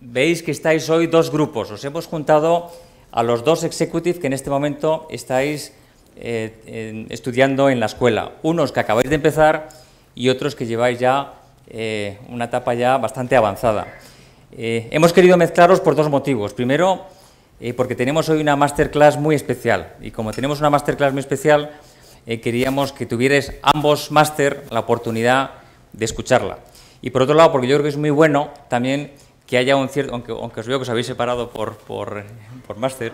veis que estáis hoy dos grupos. Os hemos juntado a los dos executives que en este momento estáis estudiando en la escuela. Unos que acabáis de empezar y otros que lleváis ya una etapa ya bastante avanzada. Hemos querido mezclaros por dos motivos. Primero, porque tenemos hoy una masterclass muy especial. Y como tenemos una masterclass muy especial, queríamos que tuvierais ambos máster la oportunidad de escucharla. Y por otro lado, porque yo creo que es muy bueno también que haya un cierto, aunque os veo que os habéis separado por máster,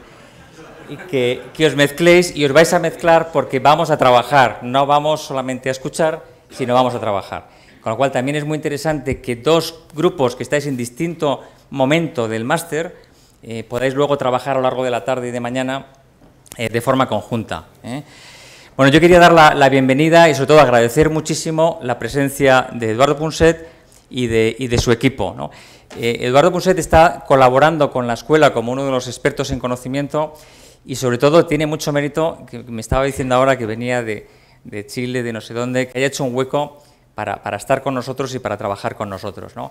y que os mezcléis y os vais a mezclar porque vamos a trabajar, no vamos solamente a escuchar, sino vamos a trabajar. Con lo cual también es muy interesante que dos grupos que estáis en distinto momento del máster podáis luego trabajar a lo largo de la tarde y de mañana de forma conjunta. Bueno, yo quería dar la bienvenida y sobre todo agradecer muchísimo la presencia de Eduardo Punset y de su equipo, ¿no? Eduardo Punset está colaborando con la escuela como uno de los expertos en conocimiento y sobre todo tiene mucho mérito, que me estaba diciendo ahora que venía de Chile, de no sé dónde, que haya hecho un hueco para estar con nosotros y para trabajar con nosotros, ¿no?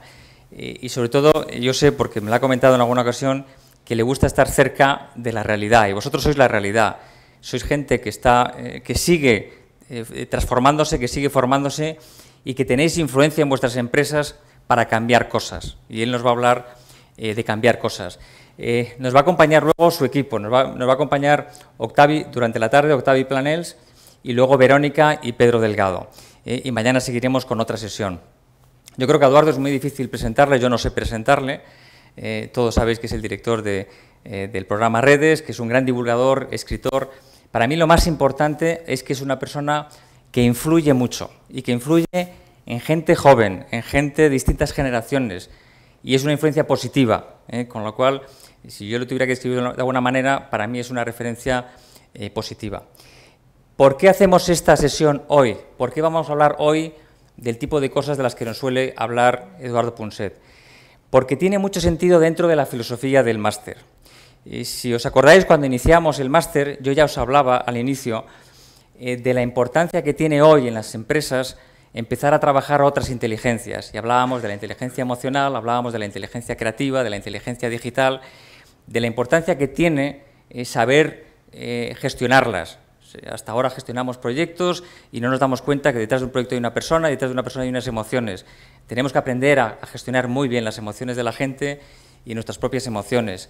Y sobre todo, yo sé, porque me lo ha comentado en alguna ocasión, que le gusta estar cerca de la realidad y vosotros sois la realidad, sois gente que, que sigue transformándose, que sigue formándose y que tenéis influencia en vuestras empresas para cambiar cosas, y él nos va a hablar de cambiar cosas. Nos va a acompañar luego su equipo, nos va a acompañar Octavi durante la tarde, Octavi Planels, y luego Verónica y Pedro Delgado, y mañana seguiremos con otra sesión. Yo creo que a Eduardo es muy difícil presentarle, yo no sé presentarle, todos sabéis que es el director del programa Redes, que es un gran divulgador, escritor. Para mí lo más importante es que es una persona que influye mucho y que influye en gente joven, en gente de distintas generaciones, y es una influencia positiva, con lo cual, si yo lo tuviera que escribir de alguna manera, para mí es una referencia positiva. ¿Por qué hacemos esta sesión hoy? ¿Por qué vamos a hablar hoy del tipo de cosas de las que nos suele hablar Eduardo Punset? Porque tiene mucho sentido dentro de la filosofía del máster. Y si os acordáis, cuando iniciamos el máster, yo ya os hablaba al inicio de la importancia que tiene hoy en las empresas empezar a trabajar otras inteligencias, y hablábamos de la inteligencia emocional, hablábamos de la inteligencia creativa, de la inteligencia digital, de la importancia que tiene saber gestionarlas. Hasta ahora gestionamos proyectos y no nos damos cuenta que detrás de un proyecto hay una persona, y detrás de una persona hay unas emociones. Tenemos que aprender a gestionar muy bien las emociones de la gente y nuestras propias emociones.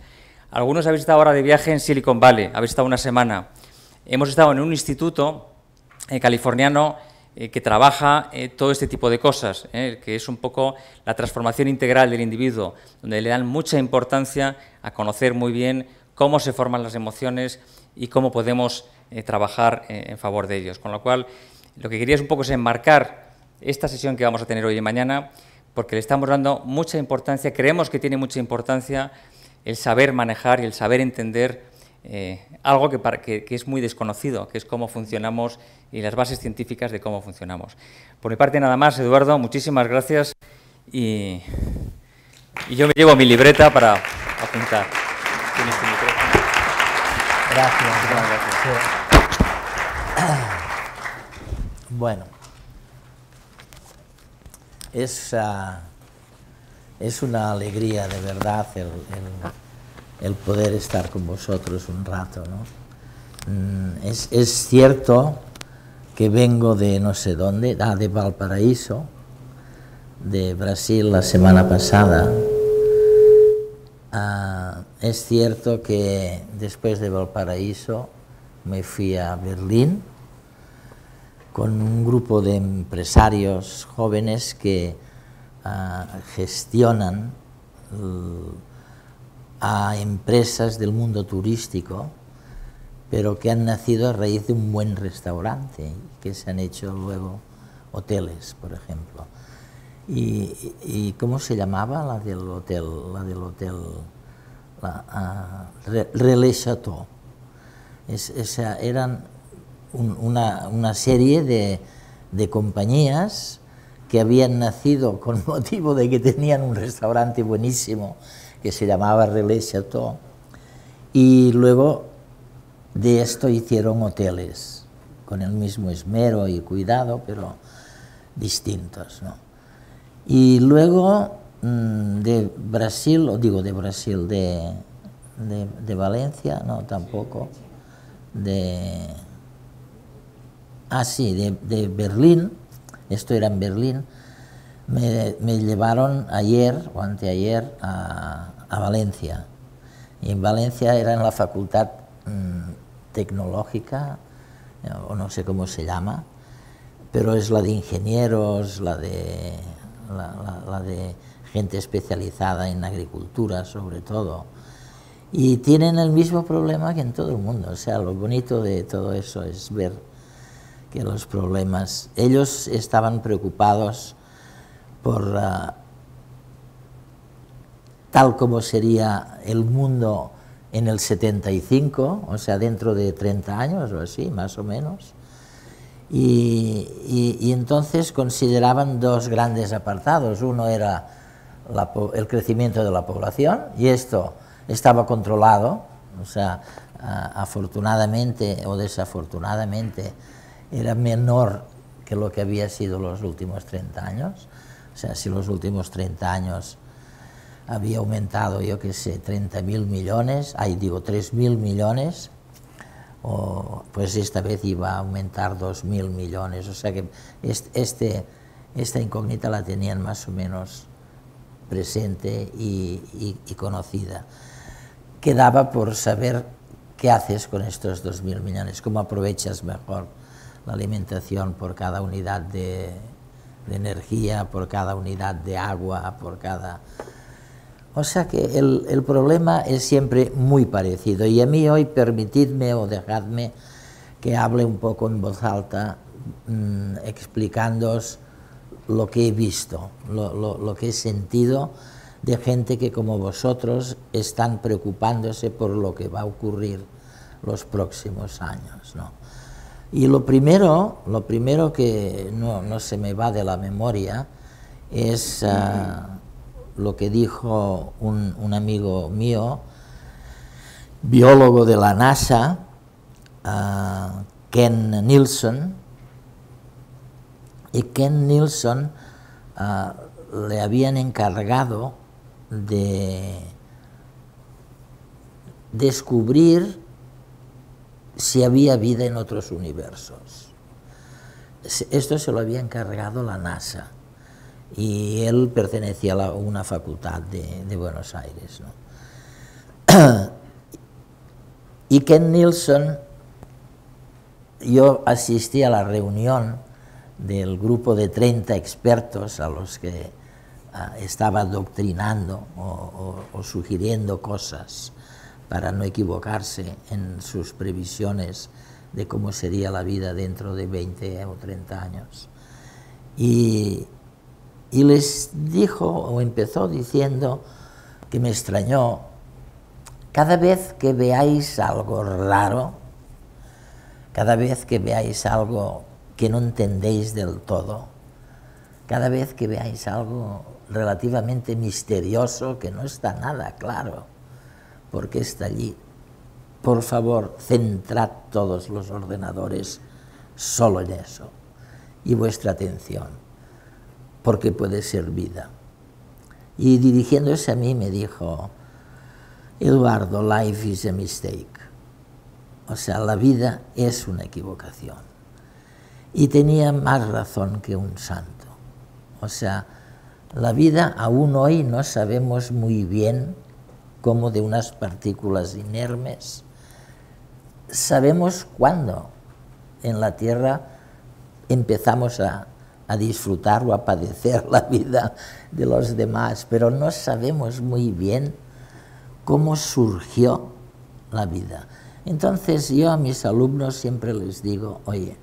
Algunos habéis estado ahora de viaje en Silicon Valley, habéis estado una semana. Hemos estado en un instituto californiano que trabaja todo este tipo de cosas, que es un poco la transformación integral del individuo, donde le dan mucha importancia a conocer muy bien cómo se forman las emociones y cómo podemos trabajar en favor de ellos. Con lo cual, lo que quería es un poco enmarcar esta sesión que vamos a tener hoy y mañana, porque le estamos dando mucha importancia, creemos que tiene mucha importancia el saber manejar y el saber entender algo que es muy desconocido, que es cómo funcionamos y las bases científicas de cómo funcionamos. Por mi parte, nada más, Eduardo, muchísimas gracias, y yo me llevo mi libreta para apuntar. Tienes tu micrófono. Gracias. Bueno, es una alegría de verdad el poder estar con vosotros un rato, ¿no? Es cierto que vengo de no sé dónde, de Valparaíso, de Brasil la semana pasada. Es cierto que después de Valparaíso me fui a Berlín con un grupo de empresarios jóvenes que gestionan a empresas del mundo turístico, pero que han nacido a raíz de un buen restaurante, que se han hecho luego hoteles, por ejemplo. ¿Y cómo se llamaba la del hotel? Relais Châteaux. Eran una serie de compañías que habían nacido con motivo de que tenían un restaurante buenísimo que se llamaba Relais Châteaux, y luego de esto hicieron hoteles, con el mismo esmero y cuidado, pero distintos, ¿no? Y luego de Brasil, o digo de Brasil, de Valencia, no, tampoco, de Berlín, esto era en Berlín, me llevaron ayer o anteayer a Valencia, y en Valencia era en la facultad tecnológica, o no sé cómo se llama, pero es la de ingenieros, la de gente especializada en agricultura sobre todo, y tienen el mismo problema que en todo el mundo. O sea, lo bonito de todo eso es ver que los problemas... Ellos estaban preocupados por tal como sería el mundo en el 75, o sea, dentro de 30 años o así, más o menos, y entonces consideraban dos grandes apartados. Uno era el crecimiento de la población, y esto estaba controlado, o sea, afortunadamente o desafortunadamente era menor que lo que había sido los últimos 30 años. O sea, si los últimos 30 años había aumentado, yo qué sé, 30.000 millones, ahí digo 3.000 millones, pues esta vez iba a aumentar 2.000 millones, o sea que esta incógnita la tenían más o menos presente y conocida. Quedaba por saber qué haces con estos 2.000 millones, cómo aprovechas mejor la alimentación por cada unidad de energía, por cada unidad de agua, por cada... O sea que el problema es siempre muy parecido, y a mí hoy permitidme o dejadme que hable un poco en voz alta explicándoos lo que he visto, lo que he sentido de gente que como vosotros están preocupándose por lo que va a ocurrir los próximos años, ¿no? Y lo primero que no se me va de la memoria es lo que dijo un amigo mío, biólogo de la NASA, Ken Nilsson. Y Ken Nilsson le habían encargado de descubrir si había vida en otros universos. Esto se lo había encargado la NASA, y él pertenecía a una facultad de Buenos Aires, ¿no? Y Ken Nilsson, yo asistí a la reunión del grupo de 30 expertos a los que estaba adoctrinando o sugiriendo cosas para no equivocarse en sus previsiones de cómo sería la vida dentro de 20 o 30 años. Y les dijo, o empezó diciendo, que me extrañó: cada vez que veáis algo raro, cada vez que veáis algo que no entendéis del todo, cada vez que veáis algo relativamente misterioso que no está nada claro porque está allí, por favor, centrad todos los ordenadores solo en eso, y vuestra atención, porque puede ser vida. Y dirigiéndose a mí me dijo: Eduardo, life is a mistake. O sea, la vida es una equivocación. Y tenía más razón que un santo. O sea, la vida aún hoy no sabemos muy bien cómo de unas partículas inermes. Sabemos cuándo en la Tierra empezamos a disfrutar o a padecer la vida de los demás, pero no sabemos muy bien cómo surgió la vida. Entonces yo a mis alumnos siempre les digo: oye,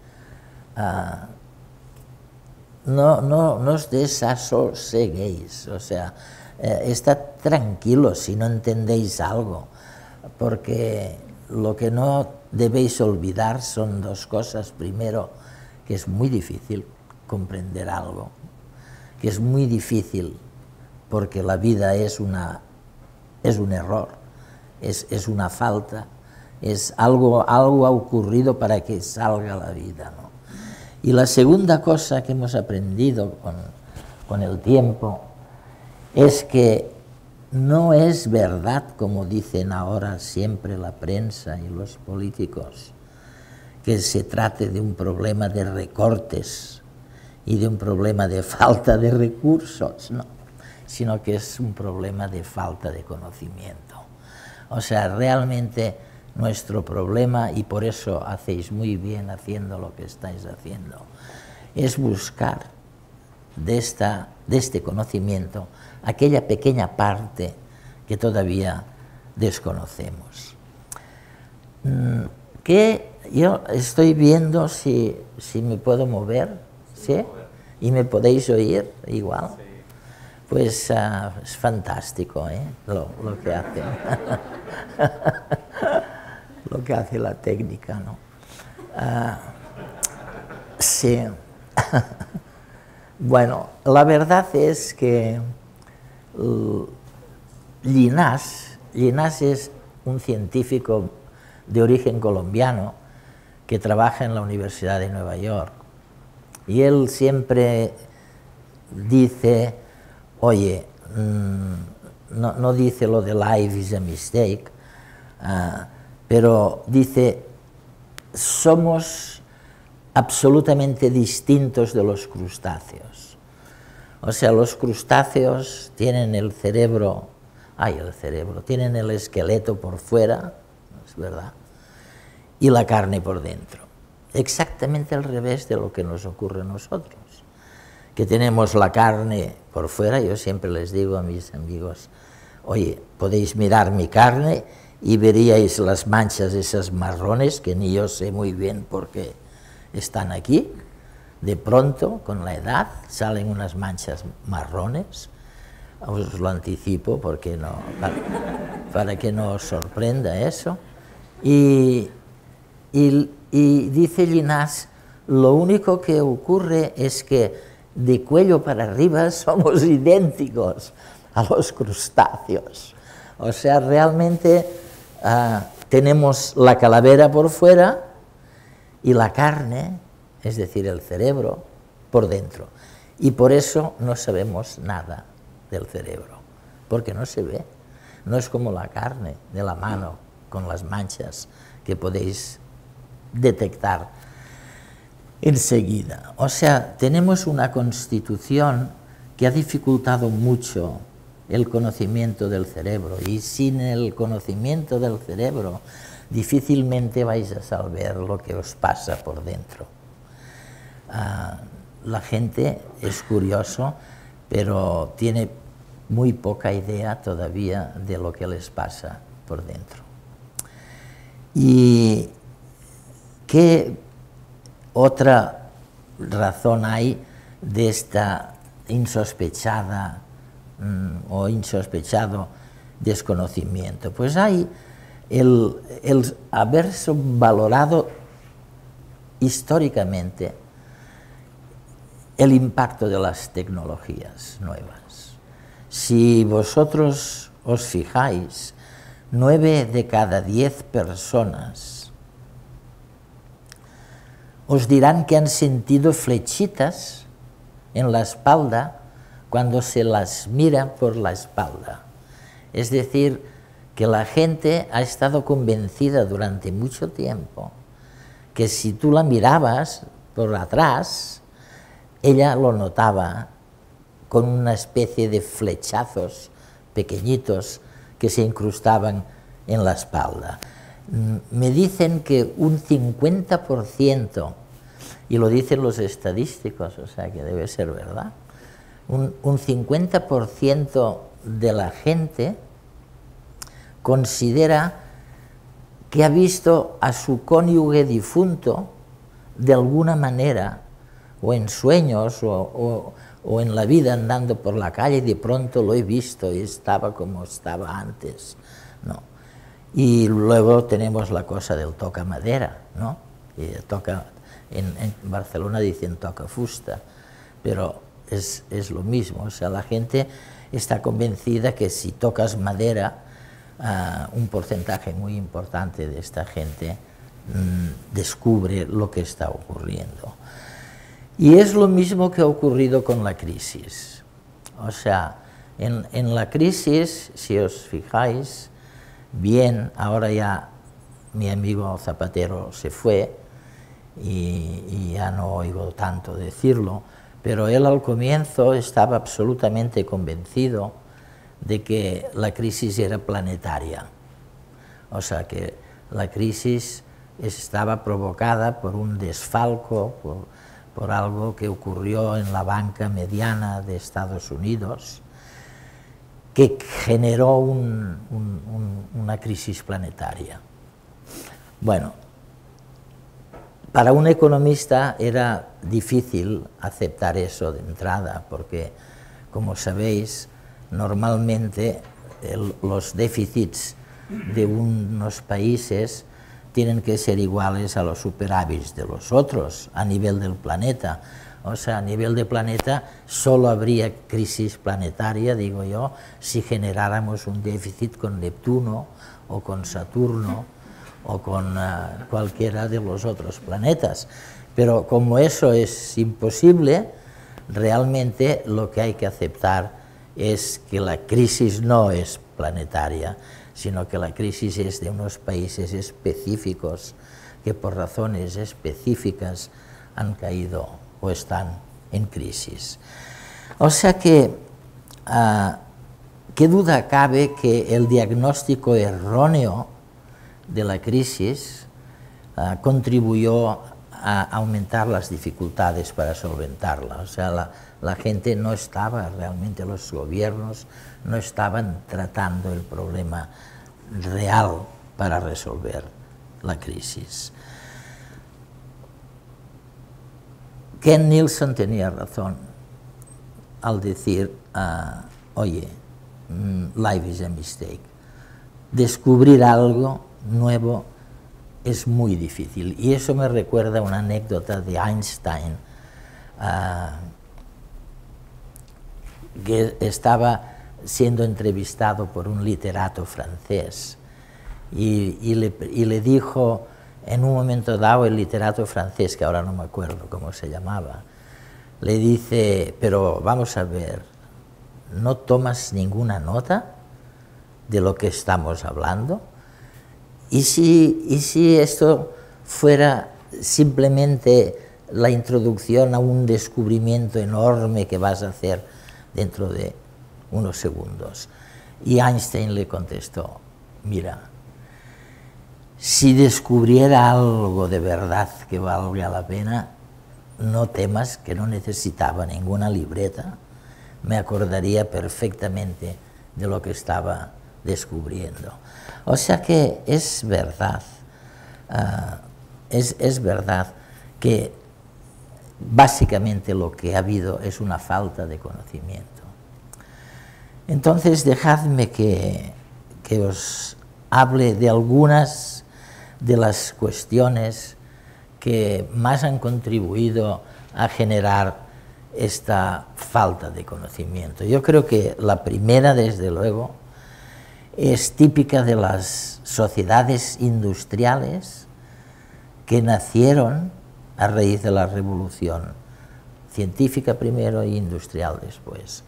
no os desasoseguéis, o sea, estad tranquilos si no entendéis algo, porque lo que no debéis olvidar son dos cosas. Primero, que es muy difícil comprender algo, que es muy difícil porque la vida es un error, es una falta, es algo ha ocurrido para que salga la vida, ¿no? Y la segunda cosa que hemos aprendido con el tiempo es que no es verdad, como dicen ahora siempre la prensa y los políticos, que se trate de un problema de recortes y de un problema de falta de recursos, no, sino que es un problema de falta de conocimiento. O sea, realmente nuestro problema, y por eso hacéis muy bien haciendo lo que estáis haciendo, es buscar de este conocimiento aquella pequeña parte que todavía desconocemos. ¿Qué? Yo estoy viendo si me puedo mover, ¿sí? ¿Y me podéis oír igual? Sí. Pues es fantástico, ¿eh? Lo que hace. Lo que hace la técnica, ¿no? Sí. Bueno, la verdad es que Llinás es un científico de origen colombiano que trabaja en la Universidad de Nueva York. Y él siempre dice, oye, no dice lo de life is a mistake, pero dice, somos absolutamente distintos de los crustáceos. O sea, los crustáceos tienen el cerebro, tienen el esqueleto por fuera, es verdad, y la carne por dentro. Exactamente al revés de lo que nos ocurre a nosotros, que tenemos la carne por fuera. Yo siempre les digo a mis amigos, oye, podéis mirar mi carne y veríais las manchas esas marrones, que ni yo sé muy bien por qué están aquí. De pronto, con la edad, salen unas manchas marrones, os lo anticipo porque no, para que no os sorprenda eso. Y dice Llinás, lo único que ocurre es que de cuello para arriba somos idénticos a los crustáceos. O sea, realmente tenemos la calavera por fuera y la carne, es decir, el cerebro, por dentro. Y por eso no sabemos nada del cerebro, porque no se ve. No es como la carne de la mano con las manchas que podéis detectar enseguida. O sea, tenemos una constitución que ha dificultado mucho el conocimiento del cerebro, y sin el conocimiento del cerebro difícilmente vais a saber lo que os pasa por dentro. La gente es curioso, pero tiene muy poca idea todavía de lo que les pasa por dentro. ¿Y qué otra razón hay de esta insospechada o insospechado desconocimiento? Pues hay el haber subvalorado históricamente el impacto de las tecnologías nuevas. Si vosotros os fijáis, 9 de cada 10 personas os dirán que han sentido flechitas en la espalda cuando se las mira por la espalda. Es decir, que la gente ha estado convencida durante mucho tiempo que si tú la mirabas por atrás, ella lo notaba con una especie de flechazos pequeñitos que se incrustaban en la espalda. Me dicen que un 50%, y lo dicen los estadísticos, o sea que debe ser verdad, un 50% de la gente considera que ha visto a su cónyuge difunto de alguna manera, o en sueños, o en la vida andando por la calle, y de pronto lo he visto y estaba como estaba antes, ¿no? Y luego tenemos la cosa del toca madera, ¿no? Y toca, en Barcelona dicen toca fusta, pero es lo mismo. O sea, la gente está convencida que si tocas madera, un porcentaje muy importante de esta gente descubre lo que está ocurriendo. Y es lo mismo que ha ocurrido con la crisis. O sea, En la crisis, si os fijáis bien, ahora ya mi amigo Zapatero se fue y ya no oigo tanto decirlo, pero él al comienzo estaba absolutamente convencido de que la crisis era planetaria. O sea, que la crisis estaba provocada por un desfalco, por algo que ocurrió en la banca mediana de Estados Unidos, que generó una crisis planetaria. Bueno, para un economista era difícil aceptar eso de entrada, porque, como sabéis, normalmente los déficits de unos países tienen que ser iguales a los superávits de los otros a nivel del planeta. O sea, a nivel de planeta solo habría crisis planetaria, digo yo, si generáramos un déficit con Neptuno o con Saturno o con cualquiera de los otros planetas. Pero como eso es imposible, realmente lo que hay que aceptar es que la crisis no es planetaria, sino que la crisis es de unos países específicos que por razones específicas han caído o están en crisis. O sea que, ¿qué duda cabe que el diagnóstico erróneo de la crisis contribuyó a aumentar las dificultades para solventarla? O sea, la gente no estaba realmente, los gobiernos no estaban tratando el problema real para resolver la crisis. Ken Nilsson tenía razón al decir, oye, life is a mistake. Descubrir algo nuevo es muy difícil. Y eso me recuerda una anécdota de Einstein, que estaba siendo entrevistado por un literato francés y le dijo, en un momento dado, el literato francés, que ahora no me acuerdo cómo se llamaba, le dice, pero vamos a ver, ¿no tomas ninguna nota de lo que estamos hablando? ¿Y si esto fuera simplemente la introducción a un descubrimiento enorme que vas a hacer dentro de unos segundos? Y Einstein le contestó, mira, si descubriera algo de verdad que valga la pena, no temas que no necesitaba ninguna libreta, me acordaría perfectamente de lo que estaba descubriendo. O sea que es verdad, es verdad que básicamente lo que ha habido es una falta de conocimiento. Entonces, dejadme que os hable de algunas de las cuestiones que más han contribuido a generar esta falta de conocimiento. Yo creo que la primera, desde luego, es típica de las sociedades industriales que nacieron a raíz de la revolución científica primero e industrial después.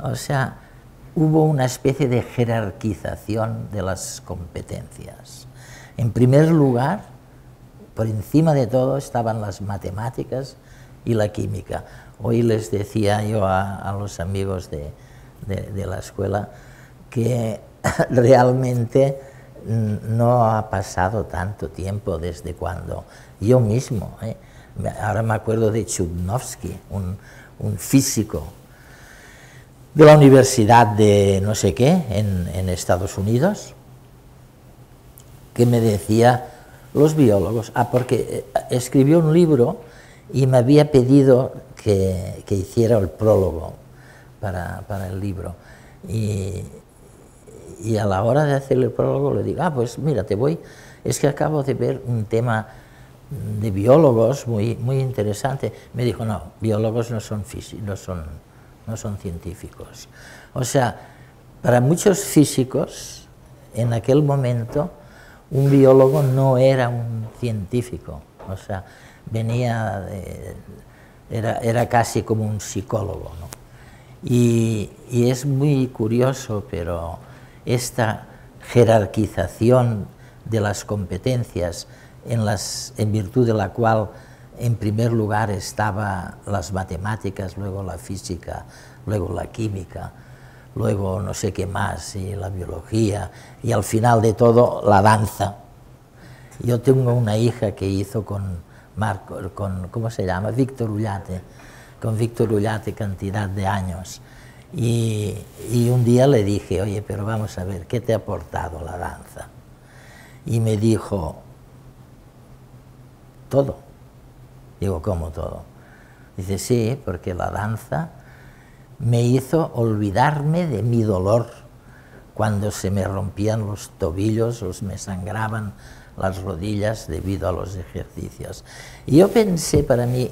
O sea, hubo una especie de jerarquización de las competencias. En primer lugar, por encima de todo, estaban las matemáticas y la química. Hoy les decía yo a los amigos de la escuela que realmente no ha pasado tanto tiempo desde cuando yo mismo, ahora me acuerdo de Chudnovsky, un físico de la universidad de no sé qué, en Estados Unidos, que me decía, los biólogos, porque escribió un libro y me había pedido que hiciera el prólogo para el libro, y a la hora de hacer el prólogo le digo, pues mira, es que acabo de ver un tema de biólogos muy, muy interesante. Me dijo, no, biólogos no son físicos, no son científicos. O sea, para muchos físicos, en aquel momento, un biólogo no era un científico. O sea, era casi como un psicólogo, ¿no? Y es muy curioso, pero esta jerarquización de las competencias en virtud de la cual en primer lugar estaban las matemáticas, luego la física, luego la química, luego no sé qué más, y la biología, y al final de todo la danza. Yo tengo una hija que hizo con Víctor Ullate, cantidad de años, y un día le dije, oye, pero vamos a ver, ¿qué te ha aportado la danza? Y me dijo, todo. Digo, ¿cómo todo? Dice, sí, porque la danza me hizo olvidarme de mi dolor cuando se me rompían los tobillos o me sangraban las rodillas debido a los ejercicios. Y yo pensé para mí,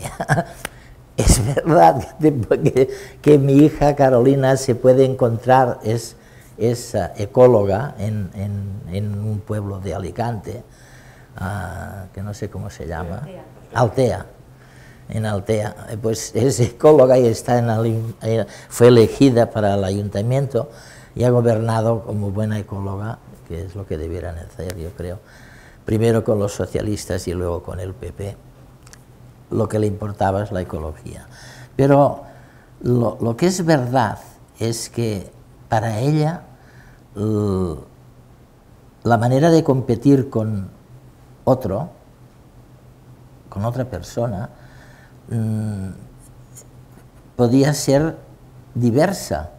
es verdad que mi hija Carolina se puede encontrar, es ecóloga en un pueblo de Alicante, que no sé cómo se llama, Altea. En Altea, pues es ecóloga y está fue elegida para el ayuntamiento y ha gobernado como buena ecóloga, que es lo que debieran hacer, yo creo, primero con los socialistas y luego con el PP. Lo que le importaba es la ecología. Pero lo que es verdad es que para ella la manera de competir con otro, con otra persona, podía ser diversa,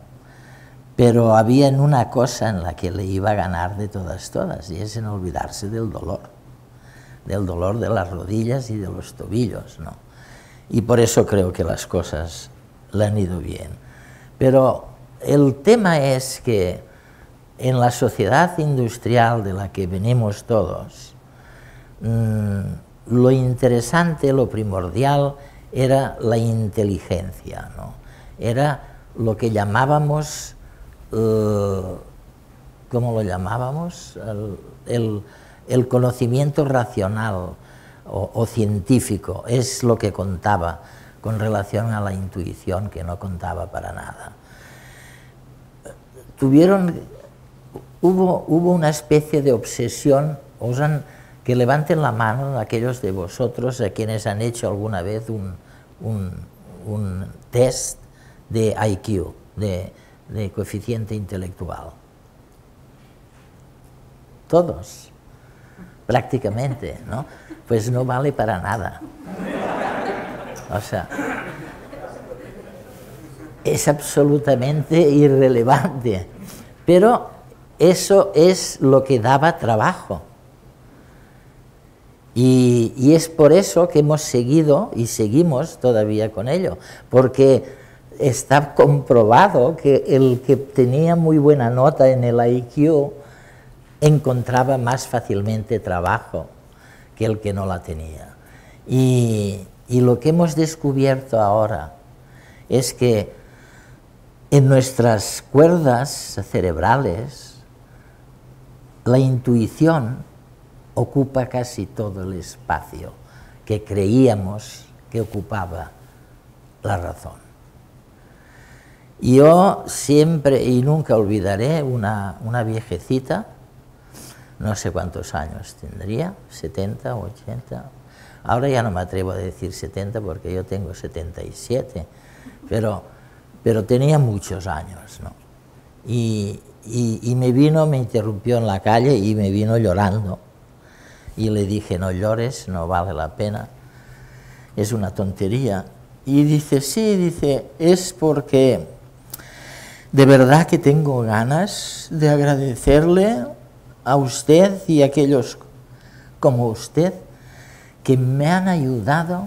pero había una cosa en la que le iba a ganar de todas, y es en olvidarse del dolor de las rodillas y de los tobillos, ¿no? Y por eso creo que las cosas le han ido bien. Pero el tema es que en la sociedad industrial de la que venimos todos, lo interesante, lo primordial, era la inteligencia, ¿no? Era lo que llamábamos, ¿cómo lo llamábamos? El conocimiento racional o científico es lo que contaba con relación a la intuición, que no contaba para nada. Hubo una especie de obsesión, que levanten la mano aquellos de vosotros a quienes han hecho alguna vez un test de IQ, de coeficiente intelectual. Todos. Prácticamente, ¿no? Pues no vale para nada. O sea, es absolutamente irrelevante, pero eso es lo que daba trabajo. Y es por eso que hemos seguido y seguimos todavía con ello, porque está comprobado que el que tenía muy buena nota en el IQ encontraba más fácilmente trabajo que el que no la tenía. Y lo que hemos descubierto ahora es que en nuestras cuerdas cerebrales la intuición ocupa casi todo el espacio que creíamos que ocupaba la razón. Yo siempre y nunca olvidaré una viejecita, no sé cuántos años tendría, 70, 80, ahora ya no me atrevo a decir 70 porque yo tengo 77, pero tenía muchos años, ¿no? Y me interrumpió en la calle y me vino llorando, y le dije, no llores, no vale la pena, es una tontería. Y dice, sí, dice, es porque de verdad que tengo ganas de agradecerle a usted y a aquellos como usted que me han ayudado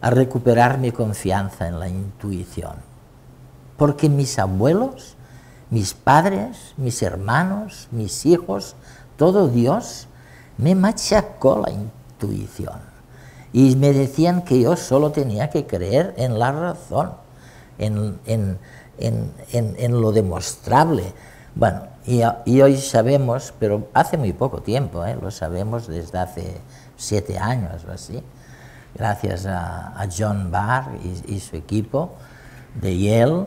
a recuperar mi confianza en la intuición. Porque mis abuelos, mis padres, mis hermanos, mis hijos, todo Dios me machacó la intuición. Y me decían que yo solo tenía que creer en la razón, en lo demostrable. Bueno, y hoy sabemos, pero hace muy poco tiempo, lo sabemos desde hace 7 años o así, gracias a John Bargh y su equipo, de Yale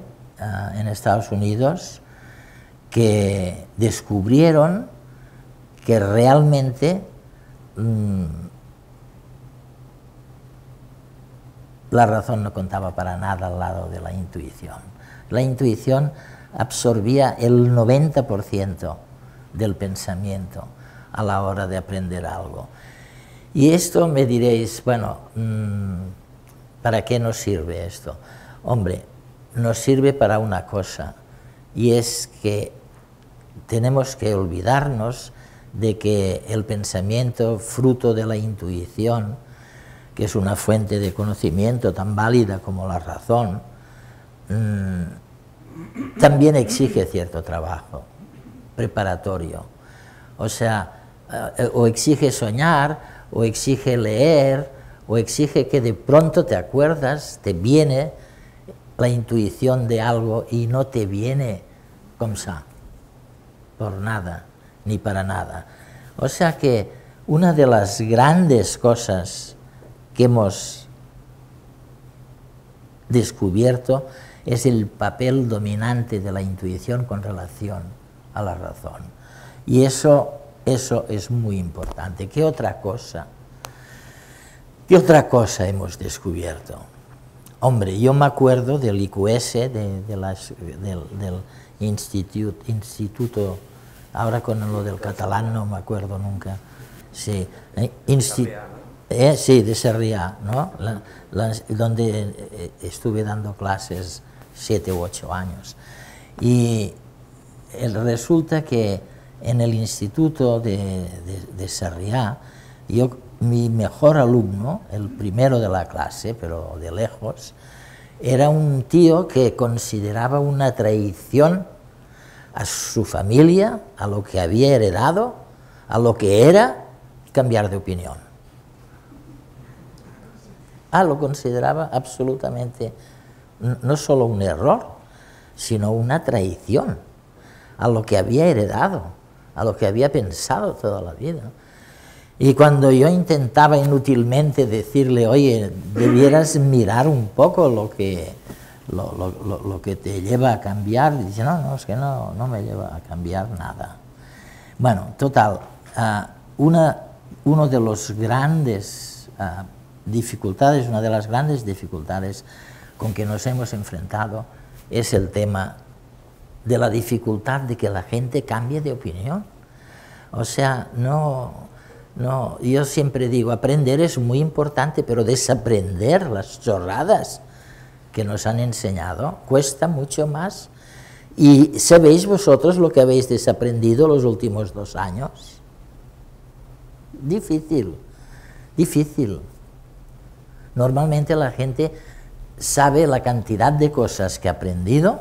en Estados Unidos, que descubrieron que realmente la razón no contaba para nada al lado de la intuición. La intuición absorbía el 90% del pensamiento a la hora de aprender algo. Y esto me diréis, bueno, ¿para qué nos sirve esto? Hombre, nos sirve para una cosa, y es que tenemos que olvidarnos de que el pensamiento fruto de la intuición, que es una fuente de conocimiento tan válida como la razón, también exige cierto trabajo preparatorio. O sea, o exige soñar, o exige leer, o exige que de pronto te acuerdas, te viene la intuición de algo y no te viene como sea, por nada, ni para nada. O sea que una de las grandes cosas que hemos descubierto es el papel dominante de la intuición con relación a la razón. Y eso es muy importante. ¿Qué otra cosa? ¿Qué otra cosa hemos descubierto? Hombre, yo me acuerdo del IQS, del instituto, ahora con lo del catalán no me acuerdo nunca, sí, sí, de Sarriá, ¿no? Donde estuve dando clases 7 u 8 años. Y resulta que en el instituto de Sarriá, yo, mi mejor alumno, el primero de la clase, pero de lejos, era un tío que consideraba una traición a su familia, a lo que había heredado, a lo que era, cambiar de opinión. Ah, lo consideraba absolutamente, no solo un error, sino una traición a lo que había heredado, a lo que había pensado toda la vida. Y cuando yo intentaba inútilmente decirle, oye, debieras mirar un poco lo que te lleva a cambiar, dice, no, no, es que no, no me lleva a cambiar nada. Bueno, total, uno de los grandes dificultades, una de las grandes dificultades con que nos hemos enfrentado es el tema de la dificultad de que la gente cambie de opinión. O sea, no, yo siempre digo, aprender es muy importante, pero desaprender las chorradas que nos han enseñado cuesta mucho más. ¿Y sabéis vosotros lo que habéis desaprendido los últimos 2 años? Difícil, difícil. Normalmente la gente sabe la cantidad de cosas que ha aprendido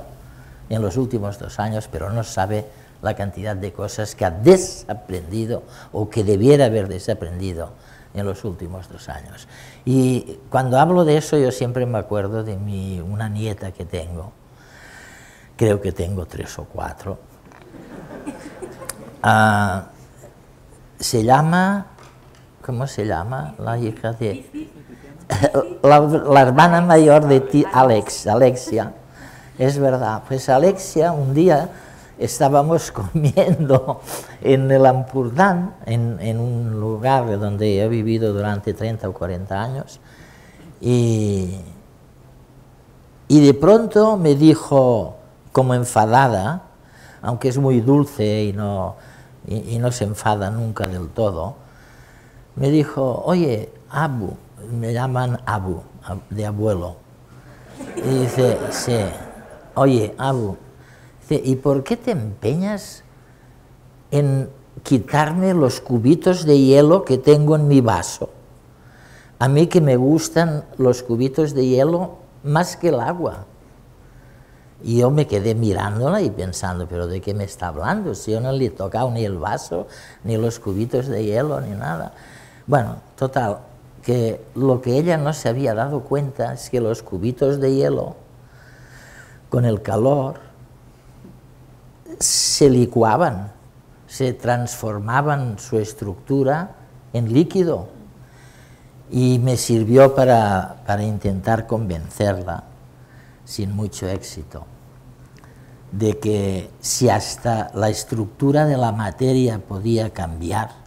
en los últimos 2 años, pero no sabe la cantidad de cosas que ha desaprendido o que debiera haber desaprendido en los últimos 2 años. Y cuando hablo de eso, yo siempre me acuerdo de una nieta que tengo, creo que tengo 3 o 4, se llama, ¿cómo se llama? La hija de... la hermana mayor de ti, Alexia, es verdad. Pues Alexia, un día estábamos comiendo en el Ampurdán, en un lugar donde he vivido durante 30 o 40 años, y de pronto me dijo, como enfadada, aunque es muy dulce y no se enfada nunca del todo, me dijo, oye, Abu, me llaman Abu, de abuelo, y dice, sí, oye, Abu, ¿y por qué te empeñas en quitarme los cubitos de hielo que tengo en mi vaso? A mí que me gustan los cubitos de hielo más que el agua. Y yo me quedé mirándola y pensando, ¿pero de qué me está hablando? Si yo no le he tocado ni el vaso, ni los cubitos de hielo, ni nada. Bueno, total, que lo que ella no se había dado cuenta es que los cubitos de hielo, con el calor, se licuaban, se transformaban su estructura en líquido. Y me sirvió para intentar convencerla sin mucho éxito, de que si hasta la estructura de la materia podía cambiar,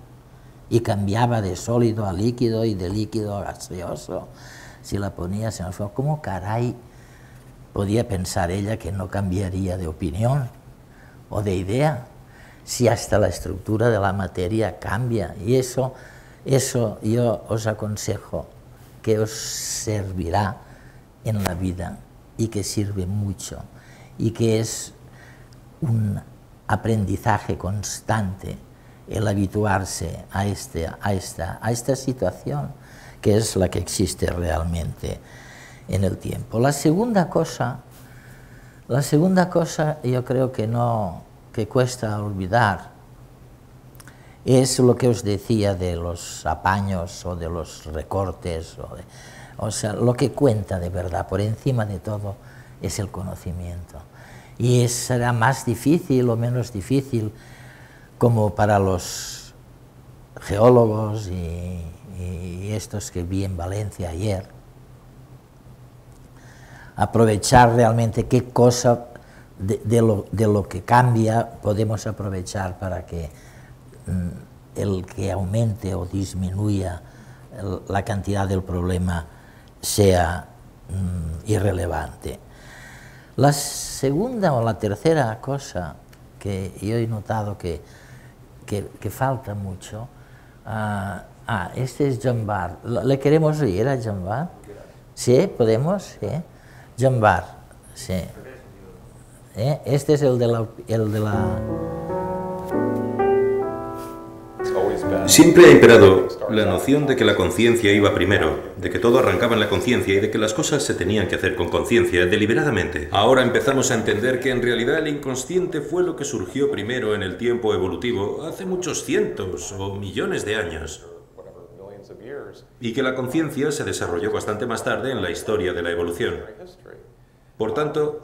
y cambiaba de sólido a líquido y de líquido a gaseoso, si la ponías en el fuego, ¿cómo caray podía pensar ella que no cambiaría de opinión o de idea? Si hasta la estructura de la materia cambia, y eso yo os aconsejo que os servirá en la vida y que sirve mucho y que es un aprendizaje constante el habituarse a esta situación que es la que existe realmente en el tiempo. La segunda cosa yo creo que cuesta olvidar es lo que os decía de los apaños o de los recortes, o sea, lo que cuenta de verdad por encima de todo es el conocimiento. Y será más difícil o menos difícil como para los geólogos y estos que vi en Valencia ayer, aprovechar realmente qué cosa de lo que cambia podemos aprovechar para que el que aumente o disminuya la cantidad del problema sea irrelevante. La segunda o la tercera cosa que yo he notado que falta mucho... este es John Bargh. ¿Le queremos oír a John Bargh? ¿Sí? ¿Podemos? ¿Sí? John Bargh, sí. ¿Eh? Este es el de la... Siempre ha imperado la noción de que la conciencia iba primero, de que todo arrancaba en la conciencia y de que las cosas se tenían que hacer con conciencia, deliberadamente. Ahora empezamos a entender que en realidad el inconsciente fue lo que surgió primero en el tiempo evolutivo, hace muchos cientos o millones de años, y que la conciencia se desarrolló bastante más tarde en la historia de la evolución. Por tanto,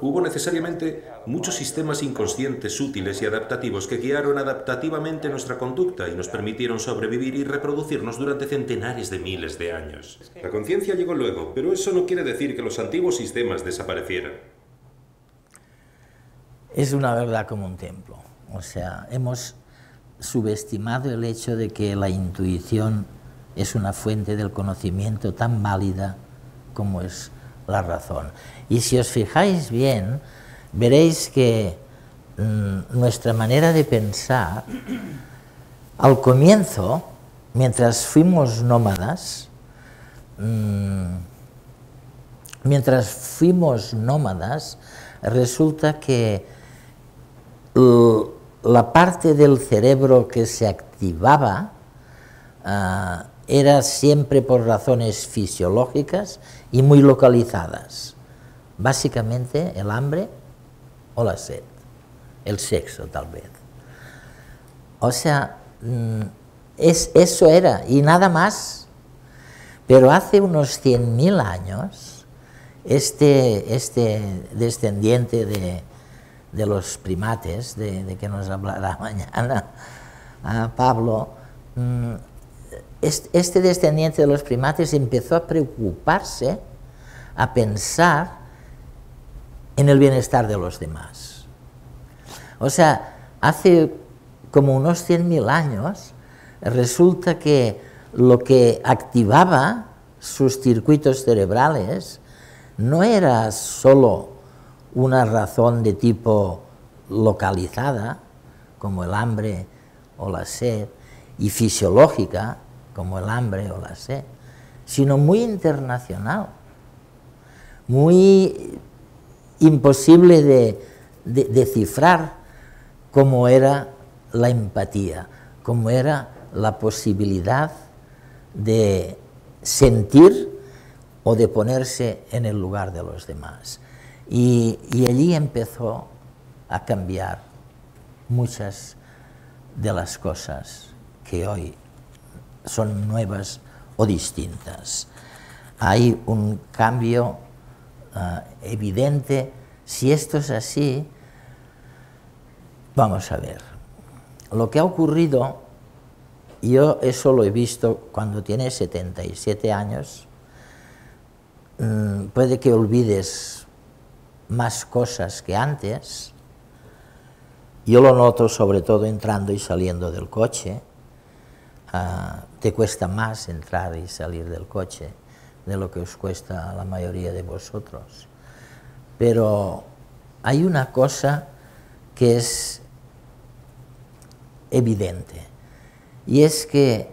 hubo necesariamente muchos sistemas inconscientes útiles y adaptativos que guiaron adaptativamente nuestra conducta y nos permitieron sobrevivir y reproducirnos durante centenares de miles de años. La conciencia llegó luego, pero eso no quiere decir que los antiguos sistemas desaparecieran. Es una verdad como un templo. O sea, hemos subestimado el hecho de que la intuición es una fuente del conocimiento tan válida como es la razón. Y si os fijáis bien, veréis que nuestra manera de pensar, al comienzo, mientras fuimos nómadas, resulta que la parte del cerebro que se activaba era siempre por razones fisiológicas y muy localizadas. Básicamente el hambre o la sed, el sexo tal vez. O sea, eso era y nada más. Pero hace unos 100.000 años, este descendiente de los primates, de que nos hablará mañana Pablo, este descendiente de los primates empezó a preocuparse, a pensar en el bienestar de los demás. O sea, hace como unos 100.000 años, resulta que lo que activaba sus circuitos cerebrales no era solo una razón de tipo localizada, como el hambre o la sed, y fisiológica, como el hambre o la sed, sino muy internacional, muy imposible de cifrar, como era la empatía, como era la posibilidad de sentir o de ponerse en el lugar de los demás. Y allí empezó a cambiar muchas de las cosas que hoy son nuevas o distintas. Hay un cambio evidente. Si esto es así, vamos a ver. Lo que ha ocurrido, yo eso lo he visto cuando tienes 77 años, puede que olvides más cosas que antes. Yo lo noto sobre todo entrando y saliendo del coche. Te cuesta más entrar y salir del coche de lo que os cuesta a la mayoría de vosotros. Pero hay una cosa que es evidente, y es que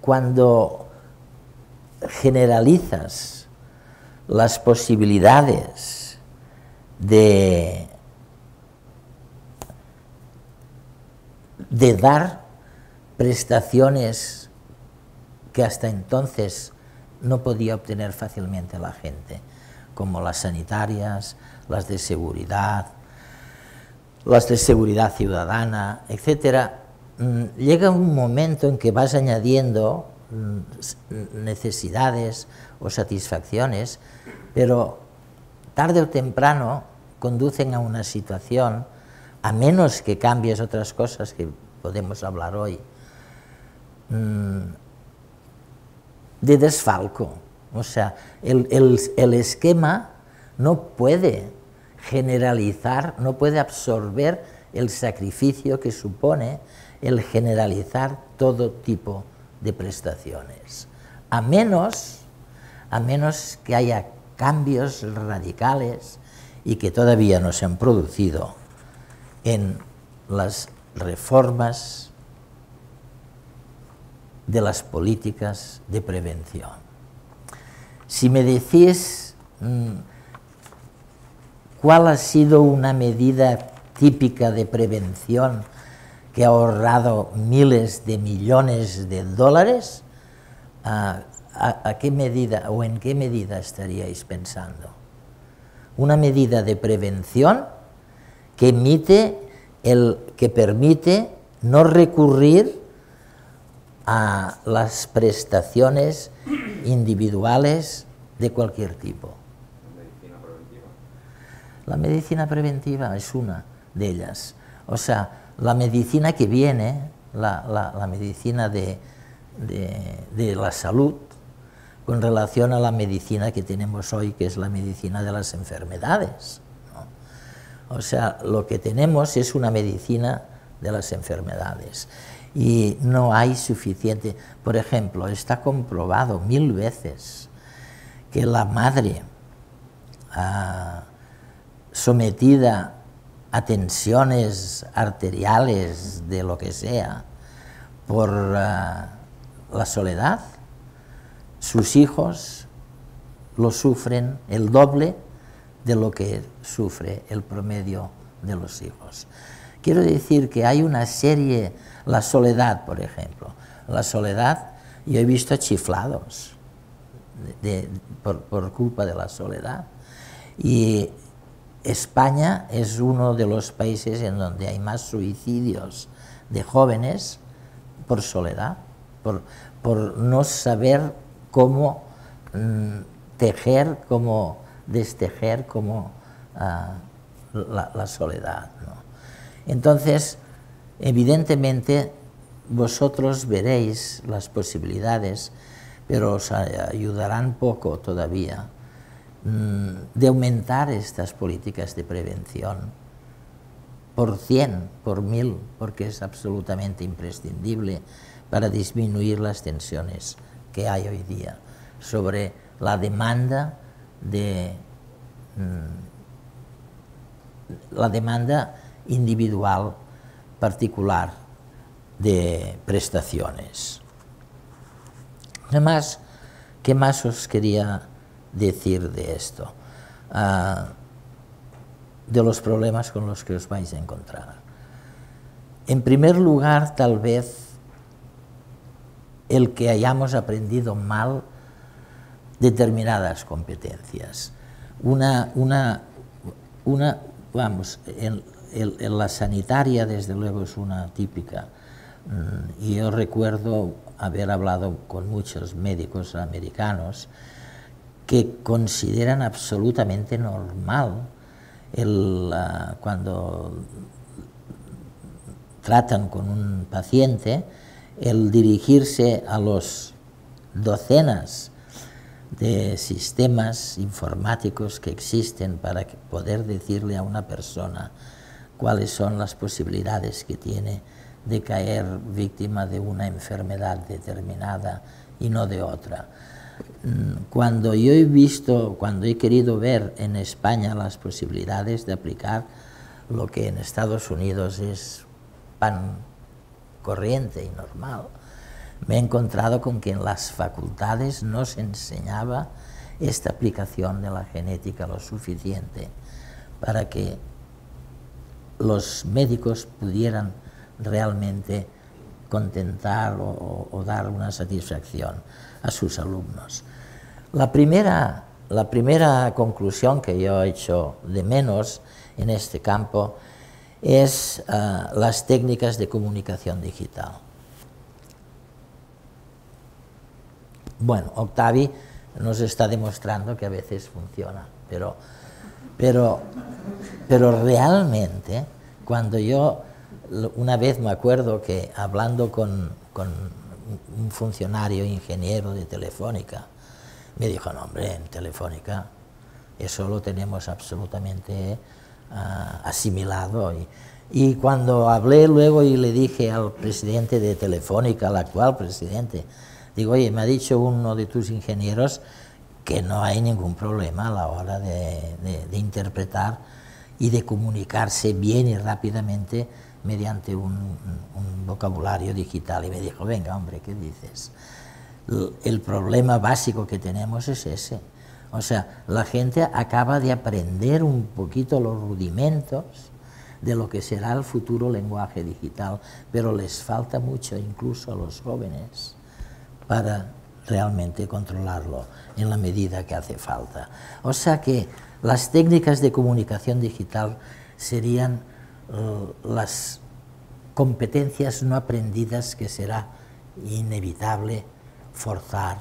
cuando generalizas las posibilidades de dar prestaciones que hasta entonces no podía obtener fácilmente la gente, como las sanitarias, las de seguridad ciudadana, etc. Llega un momento en que vas añadiendo necesidades o satisfacciones, pero tarde o temprano conducen a una situación, a menos que cambies otras cosas que podemos hablar hoy, de desfalco. O sea, el esquema no puede generalizar, no puede absorber el sacrificio que supone el generalizar todo tipo de prestaciones, a menos que haya cambios radicales, y que todavía no se han producido en las reformas de las políticas de prevención. Si me decís cuál ha sido una medida típica de prevención que ha ahorrado miles de millones de dólares, ¿a qué medida o en qué medida estaríais pensando? Una medida de prevención que permite no recurrir a las prestaciones individuales de cualquier tipo. ¿La medicina preventiva? La medicina preventiva es una de ellas. O sea, la medicina que viene, la medicina de la salud, con relación a la medicina que tenemos hoy, que es la medicina de las enfermedades, ¿no? O sea, lo que tenemos es una medicina de las enfermedades. Y no hay suficiente. Por ejemplo, está comprobado 1000 veces que la madre sometida a tensiones arteriales de lo que sea por la soledad, sus hijos lo sufren el doble de lo que sufre el promedio de los hijos. Quiero decir que hay una serie. La soledad, por ejemplo. La soledad, yo he visto chiflados por culpa de la soledad. Y España es uno de los países en donde hay más suicidios de jóvenes por soledad, por no saber cómo tejer, cómo destejer, cómo la soledad, ¿no? Entonces, evidentemente, vosotros veréis las posibilidades, pero os ayudarán poco todavía, de aumentar estas políticas de prevención por 100, por 1000, porque es absolutamente imprescindible para disminuir las tensiones que hay hoy día sobre la demanda individual particular de prestaciones. Además, ¿qué más os quería decir de esto? De los problemas con los que os vais a encontrar. En primer lugar, tal vez, el que hayamos aprendido mal determinadas competencias. La sanitaria, desde luego, es una típica. Y yo recuerdo haber hablado con muchos médicos americanos que consideran absolutamente normal cuando tratan con un paciente, el dirigirse a las docenas de sistemas informáticos que existen para poder decirle a una persona cuáles son las posibilidades que tiene de caer víctima de una enfermedad determinada y no de otra. Cuando yo he visto, cuando he querido ver en España las posibilidades de aplicar lo que en Estados Unidos es pan corriente y normal, me he encontrado con que en las facultades no se enseñaba esta aplicación de la genética lo suficiente para que los médicos pudieran realmente contentar o dar una satisfacción a sus alumnos. La primera conclusión que yo he hecho de menos en este campo es las técnicas de comunicación digital. Bueno, Octavi nos está demostrando que a veces funciona, pero realmente, cuando yo, una vez me acuerdo que hablando con un funcionario ingeniero de Telefónica, me dijo, no hombre, en Telefónica eso lo tenemos absolutamente asimilado. Y cuando hablé luego y le dije al presidente de Telefónica, al actual presidente, digo, oye, me ha dicho uno de tus ingenieros que no hay ningún problema a la hora de interpretar y de comunicarse bien y rápidamente mediante un vocabulario digital. Y me dijo, venga, hombre, ¿qué dices? El problema básico que tenemos es ese. O sea, la gente acaba de aprender un poquito los rudimentos de lo que será el futuro lenguaje digital, pero les falta mucho, incluso a los jóvenes, para realmente controlarlo en la medida que hace falta. O sea que las técnicas de comunicación digital serían las competencias no aprendidas que será inevitable forzar,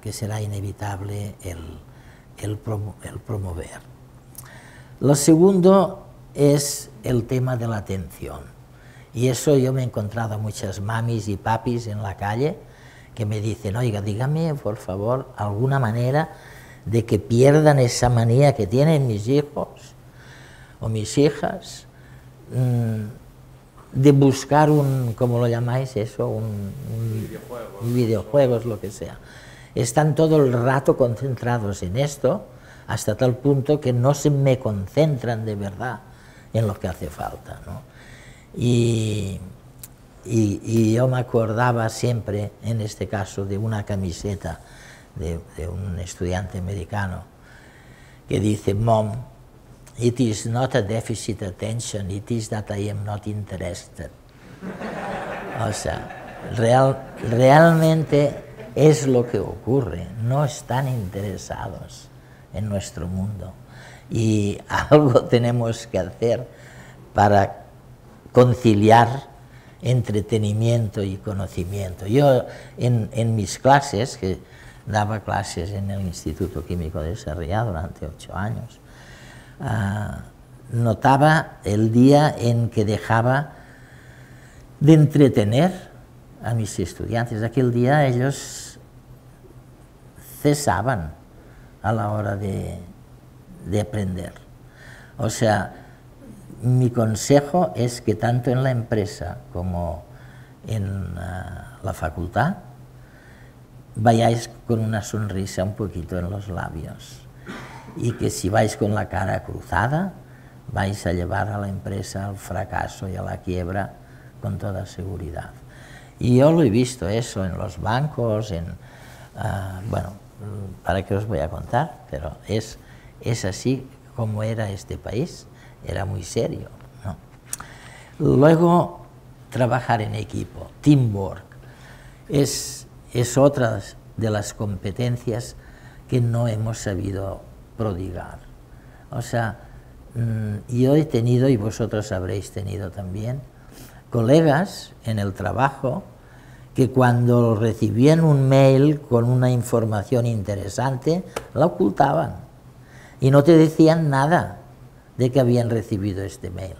que será inevitable el promover. Lo segundo es el tema de la atención, y eso yo me he encontrado a muchas mamis y papis en la calle que me dicen, oiga, dígame por favor alguna manera de que pierdan esa manía que tienen mis hijos o mis hijas de buscar un, ¿cómo lo llamáis eso? Un videojuego, lo que sea. Están todo el rato concentrados en esto, hasta tal punto que no se me concentran de verdad en lo que hace falta, ¿no? Y yo me acordaba siempre, en este caso, de una camiseta de un estudiante americano que dice, Mom, it is not a deficit attention, it is that I am not interested. O sea, realmente es lo que ocurre, no están interesados en nuestro mundo. Y algo tenemos que hacer para conciliar entretenimiento y conocimiento. Yo en mis clases, que daba clases en el Instituto Químico de Sarriá durante 8 años, notaba el día en que dejaba de entretener a mis estudiantes. Aquel día ellos cesaban a la hora de aprender. O sea, mi consejo es que tanto en la empresa como en la facultad vayáis con una sonrisa un poquito en los labios. Y que si vais con la cara cruzada, vais a llevar a la empresa al fracaso y a la quiebra con toda seguridad. Y yo lo he visto eso en los bancos, en... bueno, ¿para qué os voy a contar? Pero es así como era este país, era muy serio, ¿no? Luego, trabajar en equipo, teamwork, es otra de las competencias que no hemos sabido prodigar. O sea, yo he tenido, y vosotros habréis tenido también, colegas en el trabajo que cuando recibían un mail con una información interesante, la ocultaban y no te decían nada de que habían recibido este mail,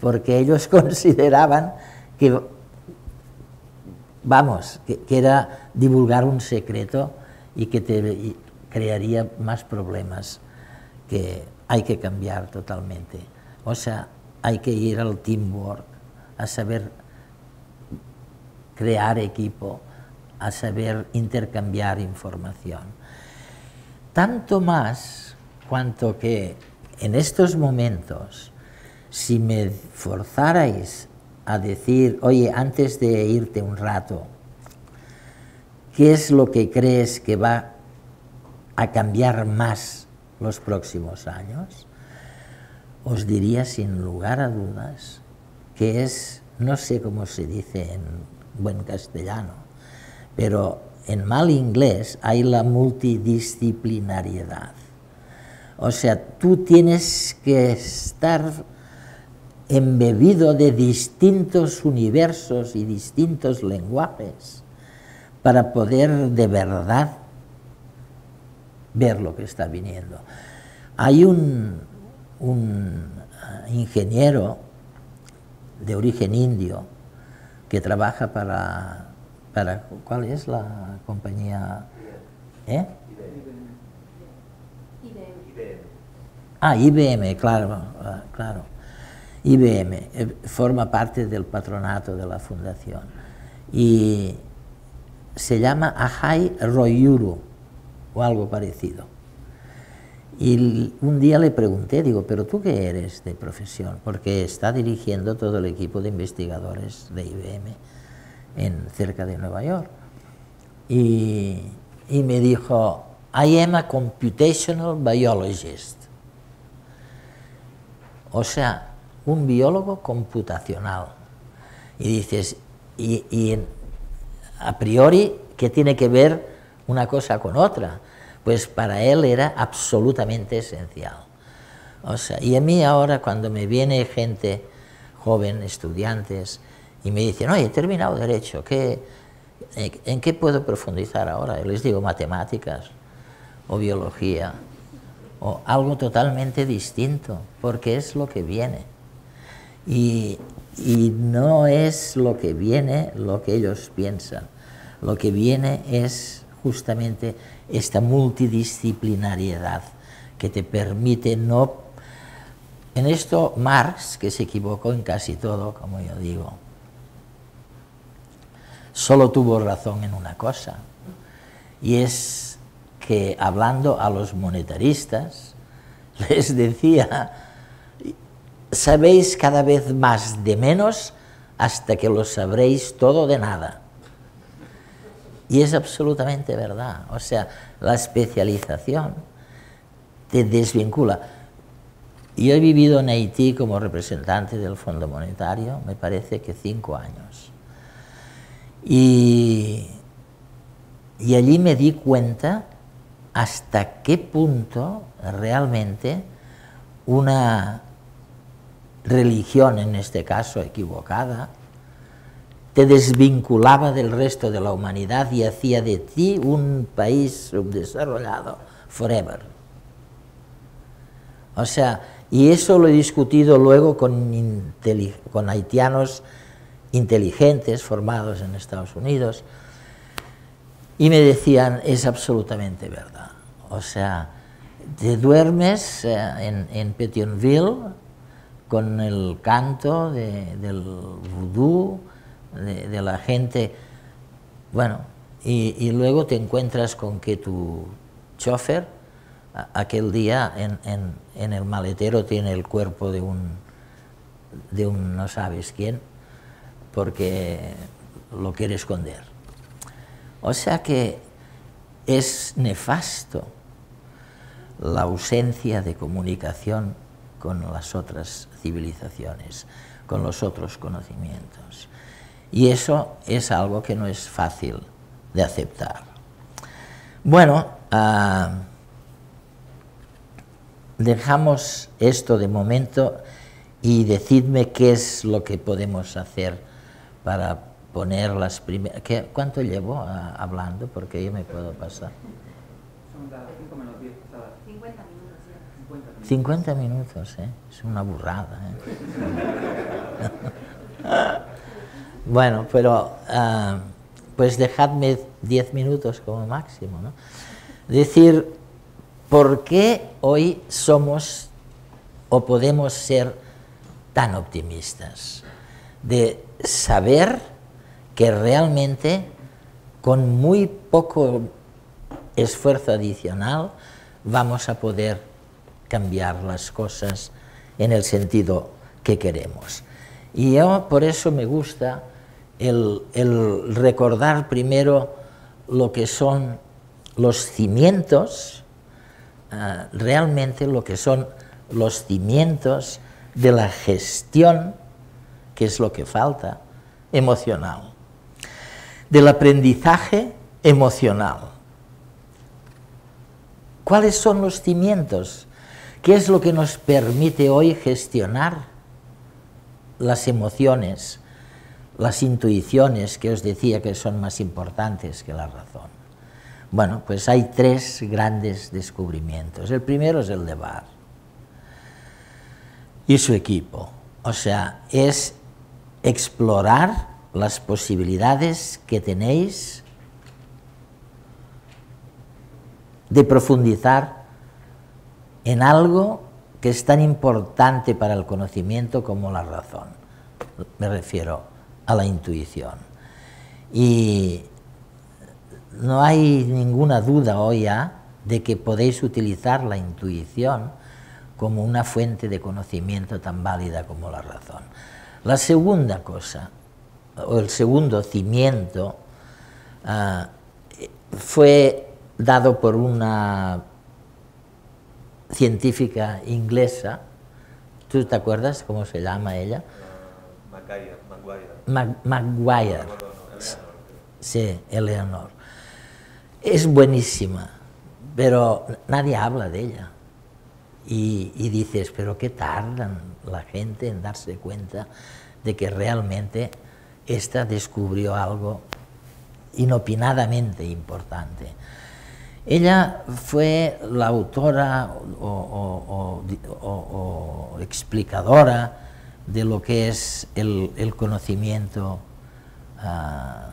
porque ellos consideraban que, vamos, que era divulgar un secreto y que te crearía más problemas que hay que cambiar totalmente. O sea, hay que ir al teamwork, a saber crear equipo, a saber intercambiar información. Tanto más cuanto que en estos momentos, si me forzarais a decir, oye, antes de irte un rato, ¿qué es lo que crees que va a cambiar más los próximos años? Os diría sin lugar a dudas que es, no sé cómo se dice en buen castellano, pero en mal inglés hay la multidisciplinariedad. O sea, tú tienes que estar embebido de distintos universos y distintos lenguajes para poder de verdad ver lo que está viniendo. Hay un ingeniero de origen indio que trabaja para ¿cuál es la compañía? ¿Eh? IBM. Ah, IBM, claro, claro. IBM forma parte del patronato de la fundación y se llama Ajay Royyuru o algo parecido. Y un día le pregunté, digo, ¿pero tú qué eres de profesión? Porque está dirigiendo todo el equipo de investigadores de IBM cerca de Nueva York. Y me dijo, I am a computational biologist. O sea, un biólogo computacional. Y dices, y a priori, ¿qué tiene que ver una cosa con otra? Pues para él era absolutamente esencial. O sea, y a mí ahora cuando me viene gente joven, estudiantes, y me dicen, oye, he terminado Derecho, ¿en qué puedo profundizar ahora? Y les digo matemáticas o biología o algo totalmente distinto, porque es lo que viene. Y no es lo que viene lo que ellos piensan, lo que viene es justamente esta multidisciplinariedad que te permite no... En esto Marx, que se equivocó en casi todo, como yo digo, solo tuvo razón en una cosa, y es que hablando a los monetaristas les decía, sabéis cada vez más de menos hasta que lo sabréis todo de nada. Y es absolutamente verdad, o sea, la especialización te desvincula. Yo he vivido en Haití como representante del Fondo Monetario, me parece que 5 años. Y allí me di cuenta hasta qué punto realmente una religión, en este caso equivocada, te desvinculaba del resto de la humanidad y hacía de ti un país subdesarrollado forever. O sea, y eso lo he discutido luego con haitianos inteligentes formados en Estados Unidos y me decían, es absolutamente verdad. O sea, te duermes en Petionville con el canto del vudú, de la gente, bueno, y luego te encuentras con que tu chofer aquel día en el maletero tiene el cuerpo de un no sabes quién, porque lo quiere esconder. O sea que es nefasto la ausencia de comunicación con las otras civilizaciones, con los otros conocimientos. Y eso es algo que no es fácil de aceptar. Bueno, dejamos esto de momento y decidme qué es lo que podemos hacer para poner las primeras... ¿Cuánto llevo hablando? Porque yo me puedo pasar. Son las 5 menos 10. 50 minutos. 50 minutos, ¿eh? Es una burrada, ¿eh? Bueno, pero pues dejadme 10 minutos como máximo, ¿no? Decir, ¿por qué hoy somos o podemos ser tan optimistas? De saber que realmente con muy poco esfuerzo adicional vamos a poder cambiar las cosas en el sentido que queremos. Y yo por eso me gusta el recordar primero lo que son los cimientos, realmente lo que son los cimientos de la gestión, que es lo que falta, emocional, del aprendizaje emocional. ¿Cuáles son los cimientos? ¿Qué es lo que nos permite hoy gestionar las emociones, las intuiciones que os decía que son más importantes que la razón? Bueno, pues hay tres grandes descubrimientos. El primero es el de Bargh y su equipo. O sea, es explorar las posibilidades que tenéis de profundizar en algo que es tan importante para el conocimiento como la razón. Me refiero a la intuición. Y no hay ninguna duda hoy ya de que podéis utilizar la intuición como una fuente de conocimiento tan válida como la razón. La segunda cosa, o el segundo cimiento, fue dado por una científica inglesa. ¿Tú te acuerdas cómo se llama ella? Maguire. Sí, Eleanor. Es buenísima, pero nadie habla de ella. Y dices, pero qué tardan la gente en darse cuenta de que realmente esta descubrió algo inopinadamente importante. Ella fue la autora o explicadora de lo que es el conocimiento, la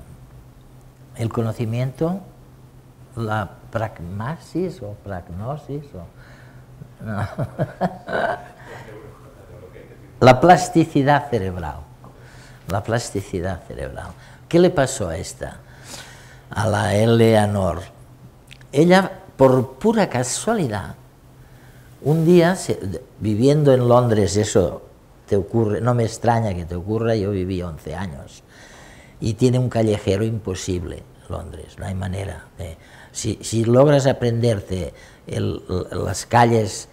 pragmasis o pragnosis, o, no. La plasticidad cerebral. La plasticidad cerebral. ¿Qué le pasó a esta? A la Eleanor. Ella, por pura casualidad, un día, viviendo en Londres, eso te ocurre, no me extraña que te ocurra, yo viví 11 años, y tiene un callejero imposible Londres, no hay manera. Si logras aprenderte las calles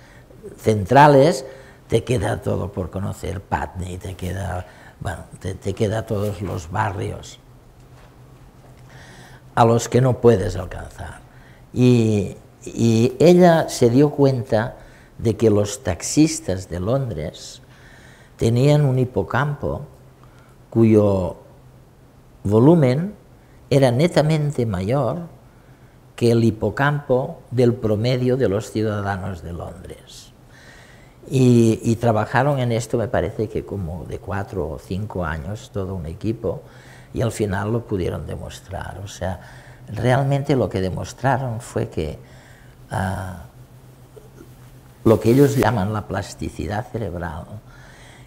centrales, te queda todo por conocer, Putney, te queda, bueno, te queda todos los barrios a los que no puedes alcanzar. Y ella se dio cuenta de que los taxistas de Londres tenían un hipocampo cuyo volumen era netamente mayor que el hipocampo del promedio de los ciudadanos de Londres. Y trabajaron en esto, me parece que como de 4 o 5 años, todo un equipo, y al final lo pudieron demostrar. O sea, realmente lo que demostraron fue que lo que ellos llaman la plasticidad cerebral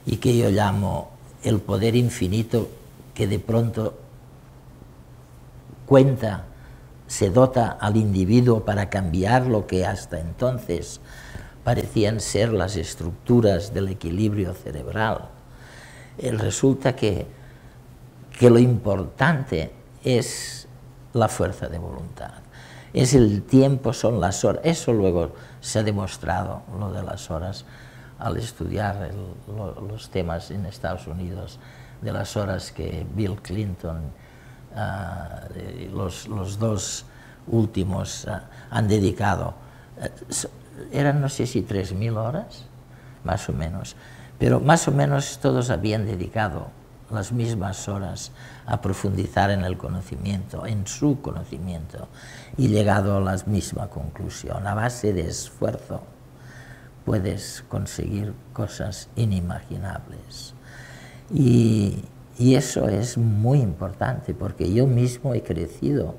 y que yo llamo el poder infinito que de pronto cuenta, se dota al individuo para cambiar lo que hasta entonces parecían ser las estructuras del equilibrio cerebral. Resulta que lo importante es la fuerza de voluntad, es el tiempo, son las horas. Eso luego se ha demostrado, lo de las horas, al estudiar los temas en Estados Unidos, de las horas que Bill Clinton, los dos últimos han dedicado. Eran no sé si 3000 horas, más o menos, pero más o menos todos habían dedicado las mismas horas a profundizar en el conocimiento, en su conocimiento, y llegado a la misma conclusión. A base de esfuerzo puedes conseguir cosas inimaginables. Y, Y eso es muy importante, porque yo mismo he crecido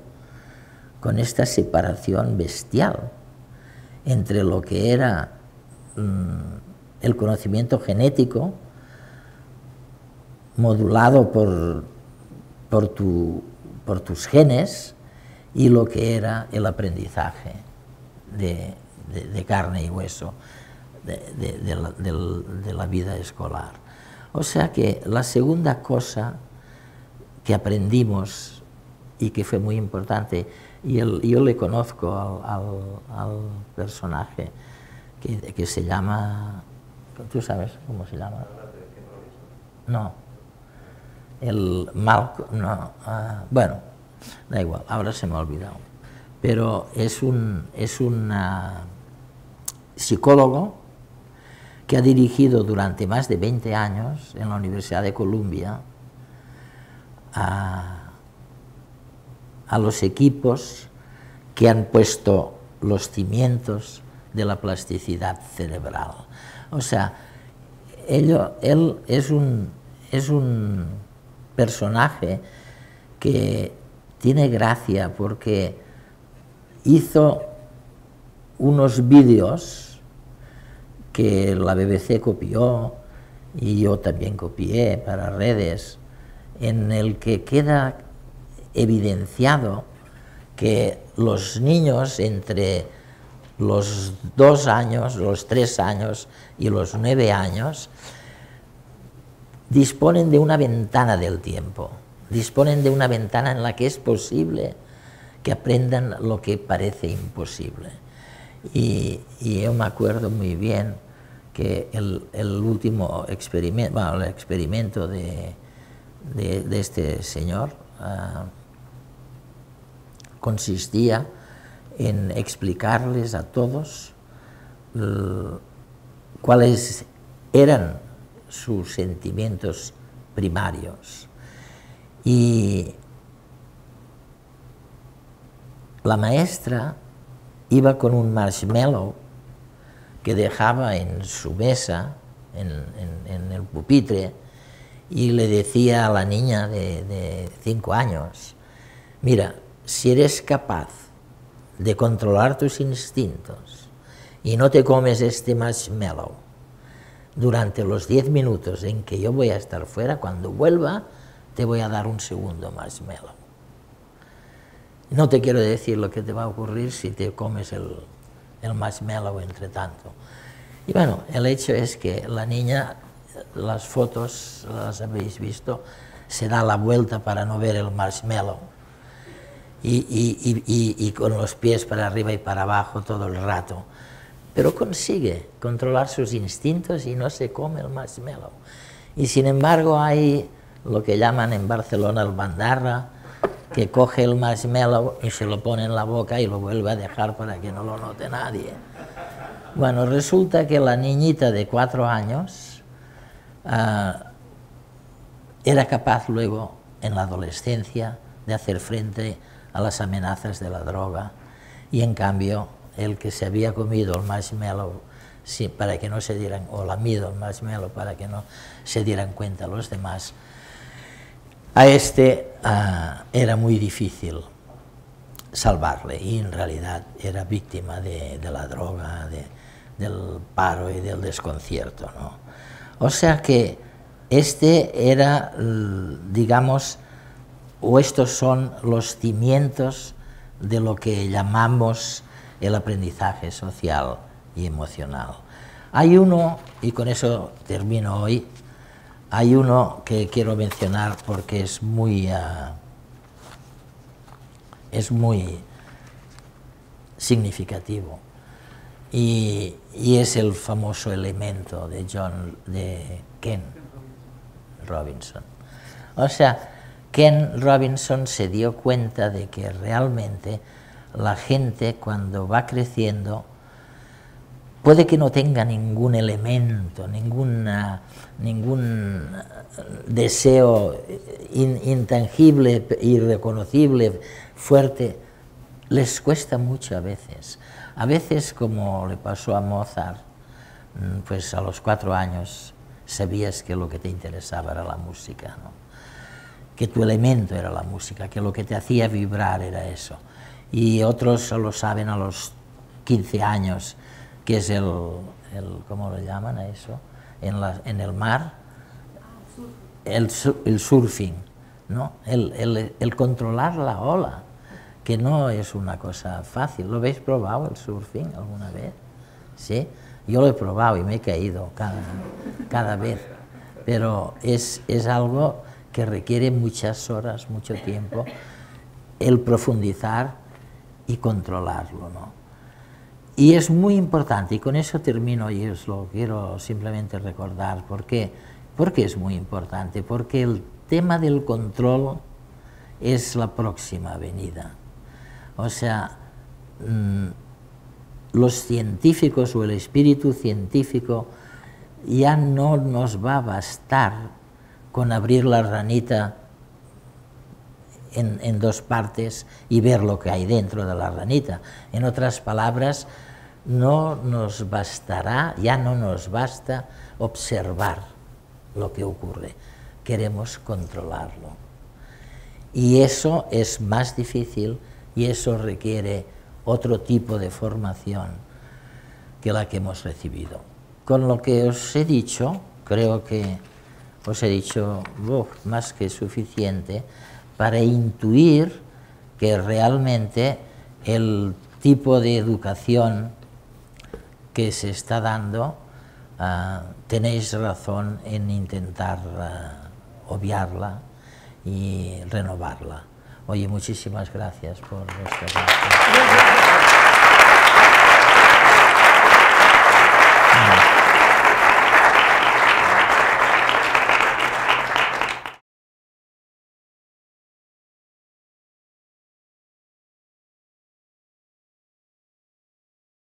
con esta separación bestial entre lo que era el conocimiento genético, modulado por tus genes, y lo que era el aprendizaje de carne y hueso de la vida escolar. O sea que la segunda cosa que aprendimos y que fue muy importante, y yo le conozco al personaje que se llama... ¿Tú sabes cómo se llama? No. El Malco... No. Bueno, da igual, ahora se me ha olvidado. Pero es un psicólogo que ha dirigido durante más de 20 años en la Universidad de Columbia a los equipos que han puesto los cimientos de la plasticidad cerebral. O sea, él es un personaje que tiene gracia porque hizo unos vídeos que la BBC copió y yo también copié para Redes, en el que queda evidenciado que los niños entre los 2 años, los 3 años y los 9 años disponen de una ventana del tiempo, disponen de una ventana en la que es posible que aprendan lo que parece imposible. Y yo me acuerdo muy bien que el último experimento, bueno, el experimento de este señor consistía en explicarles a todos cuáles eran sus sentimientos primarios. Y la maestra iba con un marshmallow que dejaba en su mesa, en el pupitre, y le decía a la niña de 5 años, mira, si eres capaz de controlar tus instintos y no te comes este marshmallow durante los 10 minutos en que yo voy a estar fuera, cuando vuelva te voy a dar un segundo marshmallow. No te quiero decir lo que te va a ocurrir si te comes el marshmallow entre tanto. Y bueno, el hecho es que la niña, las fotos las habéis visto, se da la vuelta para no ver el marshmallow y con los pies para arriba y para abajo todo el rato. Pero consigue controlar sus instintos y no se come el marshmallow. Y sin embargo hay lo que llaman en Barcelona el bandarra, que coge el marshmallow y se lo pone en la boca y lo vuelve a dejar para que no lo note nadie. Bueno, resulta que la niñita de 4 años era capaz luego, en la adolescencia, de hacer frente a las amenazas de la droga, y en cambio el que se había comido el marshmallow para que no se dieran, o lamido el marshmallow para que no se dieran cuenta los demás, a este era muy difícil salvarle, y en realidad era víctima de la droga, del paro y del desconcierto, ¿no? O sea que este era, digamos, o estos son los cimientos de lo que llamamos el aprendizaje social y emocional. Hay uno, y con eso termino hoy, hay uno que quiero mencionar porque es muy significativo, y es el famoso elemento de Ken Robinson. O sea, Ken Robinson se dio cuenta de que realmente la gente, cuando va creciendo, puede que no tenga ningún elemento, ningún deseo intangible, irreconocible, fuerte. Les cuesta mucho a veces. A veces, como le pasó a Mozart, pues a los 4 años sabías que lo que te interesaba era la música, ¿no? que tu elemento era la música, que lo que te hacía vibrar era eso. Y otros lo saben a los 15 años, que es el ¿cómo lo llaman a eso? En el mar, el surfing, ¿no? El controlar la ola, que no es una cosa fácil. ¿Lo habéis probado el surfing alguna vez? ¿Sí? Yo lo he probado y me he caído cada vez, pero es algo que requiere muchas horas, mucho tiempo, el profundizar y controlarlo, ¿no? Y es muy importante, y con eso termino, y os lo quiero simplemente recordar, porque es muy importante, porque el tema del control es la próxima venida. O sea, los científicos o el espíritu científico ya no nos va a bastar con abrir la ranita en dos partes y ver lo que hay dentro de la ranita. En otras palabras, no nos bastará, ya no nos basta observar lo que ocurre. Queremos controlarlo. Y eso es más difícil y eso requiere otro tipo de formación que la que hemos recibido. Con lo que os he dicho, creo que os he dicho más que suficiente para intuir que realmente el tipo de educación que se está dando, tenéis razón en intentar obviarla y renovarla. Oye, muchísimas gracias por vuestra atención.